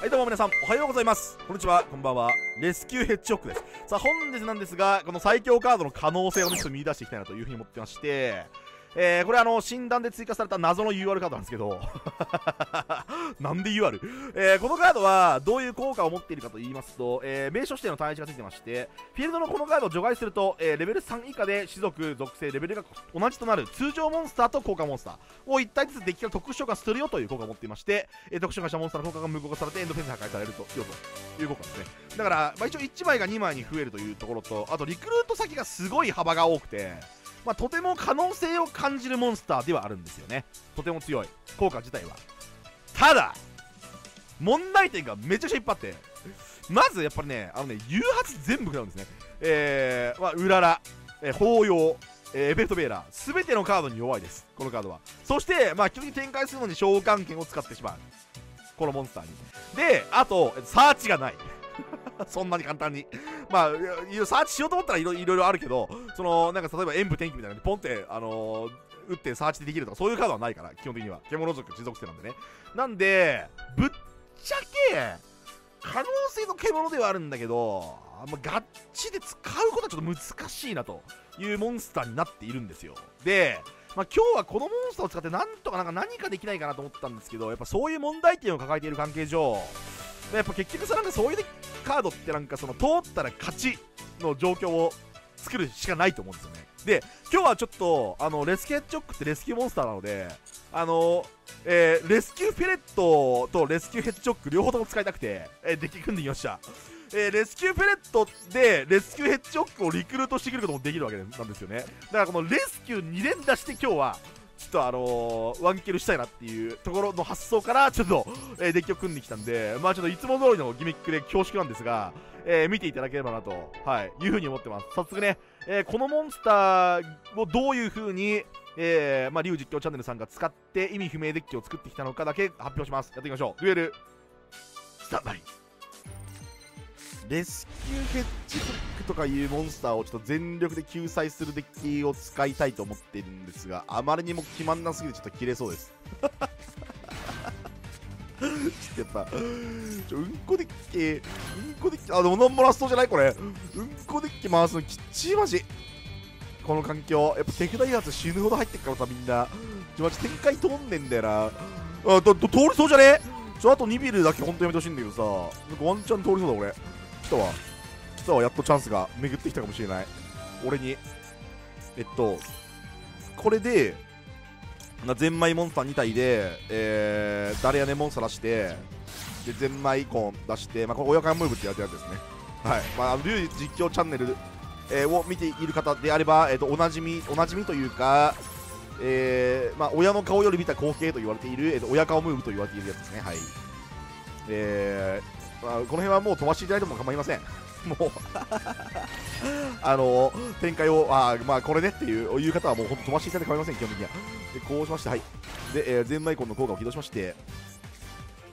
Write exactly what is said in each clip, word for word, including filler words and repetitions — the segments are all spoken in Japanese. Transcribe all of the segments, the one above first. はいどうも皆さんおはようございます、こんにちは、こんばんは。レスキューヘッジホックです。さあ本日なんですが、この最強カードの可能性をねちょっと見出していきたいなというふうに思ってまして、えー、これあの診断で追加された謎の ユーアール カードなんですけどなんで ユーアール、えー、このカードはどういう効果を持っているかと言いますと、えー、名所指定の単一がついてまして、フィールドのこのカードを除外すると、えー、レベルさん以下で種族属性レベルが同じとなる通常モンスターと効果モンスターを一体ずつデッキから特殊召喚するよという効果を持っていまして、えー、特殊召喚したモンスターの効果が無効化されてエンドフェンス破壊されるという効果ですね。だから、まあ、一応いちまいがにまいに増えるというところと、あとリクルート先がすごい幅が多くて、まあ、とても可能性を感じるモンスターではあるんですよね。とても強い効果自体は。ただ問題点がめちゃくちゃいっぱいあって、まずやっぱりね、あのね誘発全部食らうんですね。えー、まあ、うらら、えー、抱擁、えー、エフェクトベーラー、全てのカードに弱いです、このカードは。そしてまあ基本的に展開するのに召喚権を使ってしまう、このモンスターに。であとサーチがないそんなに簡単にまあサーチしようと思ったらいろいろあるけど、そのなんか例えば演武天気みたいなのポンってあのー、打ってサーチでできるとかそういうカードはないから、基本的には獣族持続性なんでね。なんでぶっちゃけ可能性の獣ではあるんだけど、まあ、ガッチで使うことはちょっと難しいなというモンスターになっているんですよ。でまあ、今日はこのモンスターを使ってなんとかなんか何かできないかなと思ったんですけど、やっぱそういう問題点を抱えている関係上、やっぱ結局さ、なんかそういうカードってなんかその通ったら勝ちの状況を作るしかないと思うんですよね。で今日はちょっとあのレスキューヘッジホックってレスキューモンスターなので、あの、えー、レスキューフェレットとレスキューヘッジホック両方とも使いたくて、えー、デッキ組んでみました。えー、レスキューフェレットでレスキューヘッジホックをリクルートしてくることもできるわけなんですよね。だからこのレスキューに連打して今日はちょっとあのー、ワンキルしたいなっていうところの発想からちょっと、えー、デッキを組んできたんで、まあちょっといつも通りのギミックで恐縮なんですが、えー、見ていただければなと、はい、いうふうに思ってます。早速ね、えー、このモンスターをどういうふうに、えー、まあリュウ実況チャンネルさんが使って意味不明デッキを作ってきたのかだけ発表します。やっていきましょう。デュエルスタンバイ。レスキューヘッジホックとかいうモンスターをちょっと全力で救済するデッキを使いたいと思っているんですが、あまりにも決まんなすぎてちょっと切れそうですちょっとやっぱちょうんこデッキ、うんこデッキ、あでもなんもラストじゃないこれ、うんこデッキ回すのきっちりマジこの環境、やっぱ手札誘発死ぬほど入ってっからさ、みんなちょマジ展開通んねんだよなあ、と通りそうじゃねえ。ちょあとにビルだけほんとやめてほしいんだけどさ、ワンチャン通りそうだ俺。来たわ来たわ、やっとチャンスが巡ってきたかもしれない俺に。えっとこれでゼンマイモンスターに体で、えー、誰やねモンスター出してでゼンマイコン出して、まあ、これ親会ムーブってやるやつですね。はい、まあ、リュウ実況チャンネル、えー、を見ている方であれば、えー、とおなじみおなじみというか、えーまあ、親の顔より見た光景と言われている、えー、と親顔ムーブと言われているやつですね。はい、えーまあ、この辺はもう飛ばしていただいても構いません。もうあの展開をあまあこれねっていういう方はもう飛ばしていただいて構いません。基本的にはでこうしまして、はいで、えー、ゼンマイコンの効果を起動しまして、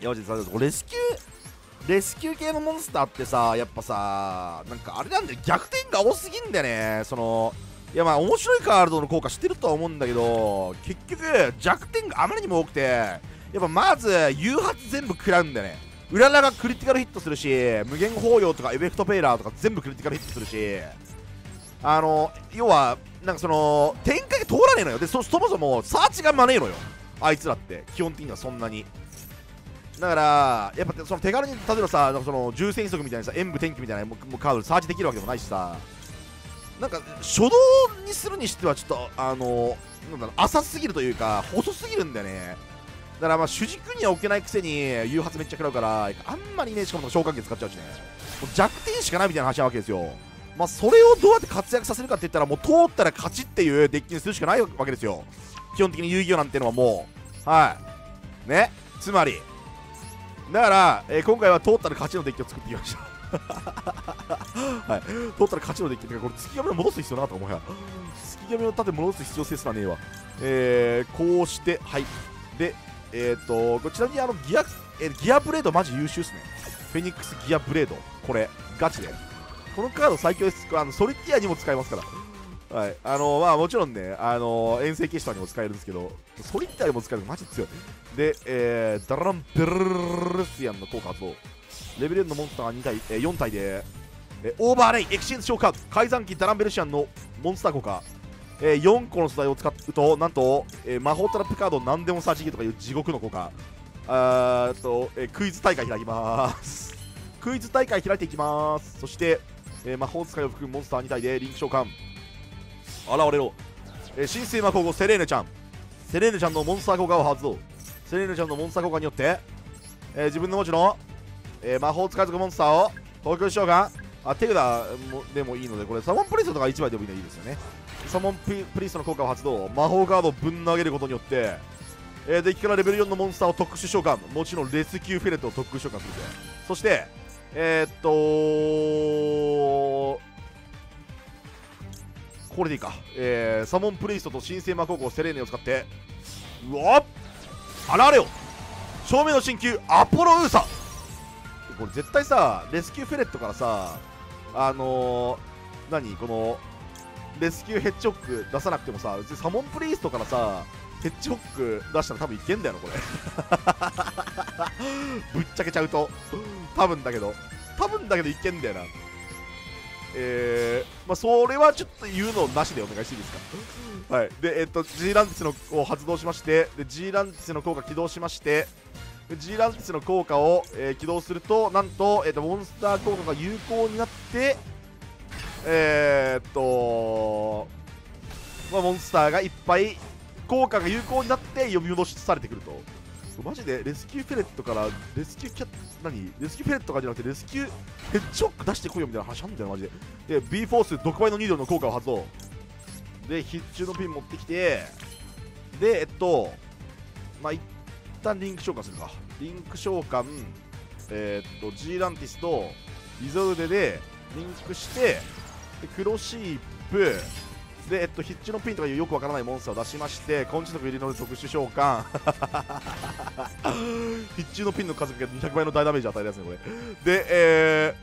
やばいです。レスキューレスキュー系のモンスターってさ、やっぱさなんかあれなんだよ、逆転が多すぎんだよね。そのいやまあ面白いカードの効果してるとは思うんだけど、結局弱点があまりにも多くて、やっぱまず誘発全部食らうんだよね。うららがクリティカルヒットするし、無限抱擁とかエフェクトペイラーとか全部クリティカルヒットするし、あの要はなんかその展開が通らねえのよ。で そ, そもそもサーチがまねえのよあいつらって、基本的にはそんなに。だからやっぱその手軽に例えばさ、なんかその重戦速みたいなさ、演武天気みたいなもうカードサーチできるわけでもないしさ、なんか初動にするにしてはちょっとあのなんだろう、浅すぎるというか細すぎるんだよね。だからまあ主軸には置けないくせに誘発めっちゃ食らうから、あんまりね、しかも召喚権使っちゃうしね、もう弱点しかないみたいな話なわけですよ。まあそれをどうやって活躍させるかって言ったら、もう通ったら勝ちっていうデッキにするしかないわけですよ、基本的に遊戯王なんてのはもう。はいね、つまりだから、えー、今回は通ったら勝ちのデッキを作ってきましたはい、通ったら勝ちのデッキってか、これ月亀を戻す必要なかったかもはや月亀を立て戻す必要性すらねえわ。えー、こうしてはいでえーとこちらにあのギア、えー、ギアブレードマジ優秀っすね。フェニックスギアブレード、これガチでこのカード最強です。あのソリティアにも使えますから、はい、あのまあもちろんね、あの遠征騎士とかにも使えるんですけど、ソリッターにも使えるのマジ強い。で、えー、ダランペルシアンの効果発動。レベルいちのモンスターがに体、えー、よん体で、えー、オーバーレイ、エクシェンジ召喚、改ざん機ダランベルシアンのモンスター効果、えー、よんこの素材を使うと、なんと、えー、魔法トラップカード何でも差し入れとかいう地獄の効果、あーと、えー、クイズ大会開きます。クイズ大会開いていきます。そして、えー、魔法使いを含むモンスターに体でリンク召喚。現れろ、えー、新生魔法後セレーヌちゃん、セレーヌちゃんのモンスター効果を発動。セレーヌちゃんのモンスター効果によって、えー、自分の文字の、えー、魔法使い族モンスターを投球召喚。あ、手札でもいいので、これサモンプリストとかいちまいでもいいのでいいですよね。サモンプリストの効果を発動。魔法カードをぶん投げることによって、えー、デッキからレベルよんのモンスターを特殊召喚、もちろんレスキューフェレットを特殊召喚するぜ。そしてえー、っとーこれでいいか、えー、サモンプリストと神聖魔法校セレーネを使って、うわっ現れよ正面の神球アポロウーサ。これ絶対さレスキューフェレットからさあのー、何このレスキューヘッジホック出さなくてもさ、サモンプリストからさヘッジホック出したら多分いけんだよなこれぶっちゃけちゃうと多分だけど多分だけどいけんだよな。えー、まあそれはちょっと言うのなしでお願いしていいですかはい。でえっと G ランティスのを発動しまして、で G ランティスの効果起動しまして、 G ランティスの効果を、えー、起動するとなんと、えー、とモンスター効果が有効になって、えー、っと、まあ、モンスターがいっぱい効果が有効になって呼び戻しされてくると。マジでレスキューフェレットからレスキューキャッ何レスキューフェレットかじゃなくてレスキューヘッジョック出してこいよみたいな話なんだよマジで。で B フォース毒倍のニードルの効果を発動。で必中のピン持ってきて、でえっとまあ一旦リンク召喚するか。リンク召喚、えー、っと G ランティスとリゾルデでリンクして、で黒シープで、えっと、必中のピンとかいうよくわからないモンスターを出しまして、根治の入りの特殊召喚必中のピンの数がにひゃくばいの大ダメージ与えるやつねこれで、え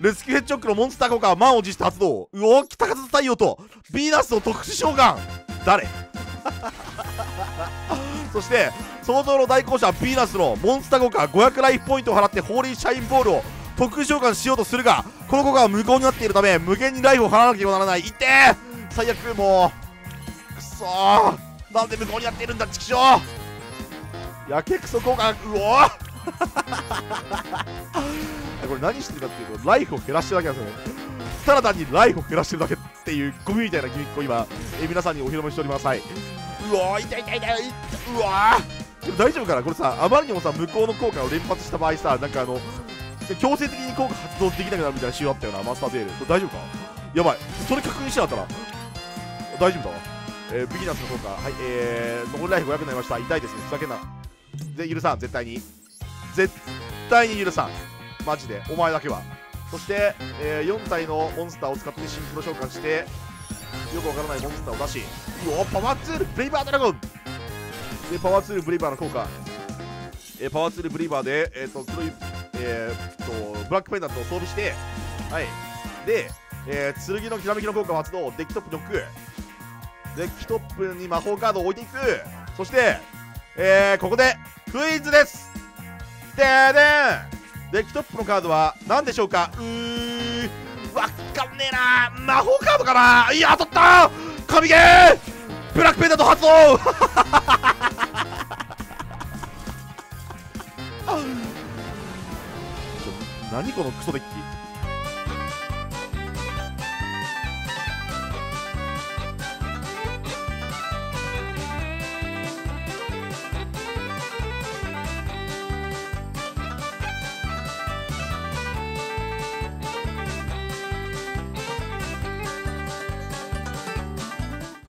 ー、レスキューヘッジホックのモンスター効果は満を持して発動。うお北風太陽とヴィーナスの特殊召喚誰そして創造の代行者ヴィーナスのモンスター効果ごひゃくライフポイントを払ってホーリーシャインボールを特殊召喚しようとするが、この効果は無効になっているため無限にライフを払わなければならない。いってー最悪、もうくそー、なんで向こうにやっているんだちくしょう、やけくそ効果、うおこれ何してるかっていうとライフを減らしてるだけなんですよね。ただ単にライフを減らしてるだけっていうゴミみたいなギミックを今え皆さんにお披露目しております。はい、うおー痛い痛い痛い、うわー大丈夫かなこれさ、あまりにもさ向こうの効果を連発した場合さ、なんかあの強制的に効果発動できなくなるみたいな仕様あったよなマスターデール、大丈夫か、やばいそれ確認しなかったら大丈夫だわ。えー、ビギナスの効果、はい、えー、残りライフごひゃくになりました。痛いですね、ふざけんな。で、許さん、絶対に。絶対に許さん。マジで、お前だけは。そして、えー、よん体のモンスターを使ってシンクロ召喚して、よくわからないモンスターを出し、うお、パワーツール、ブリーバードラゴンで、パワーツール、ブリーバーの効果。えー、パワーツール、ブリーバーで、えー、と、黒い、えー、と、ブラックペンダントを装備して、はい。で、えー、剣のきらめきの効果を発動、デッキトップドッグ。デッキトップに魔法カードを置いていく。そして、えー、ここでクイズです。でーでーん、デッキトップのカードは何でしょうか。うーわかんねえなー、魔法カードかなー。いや当たったー、神ゲーブラックペンダント発動何このクソデッキ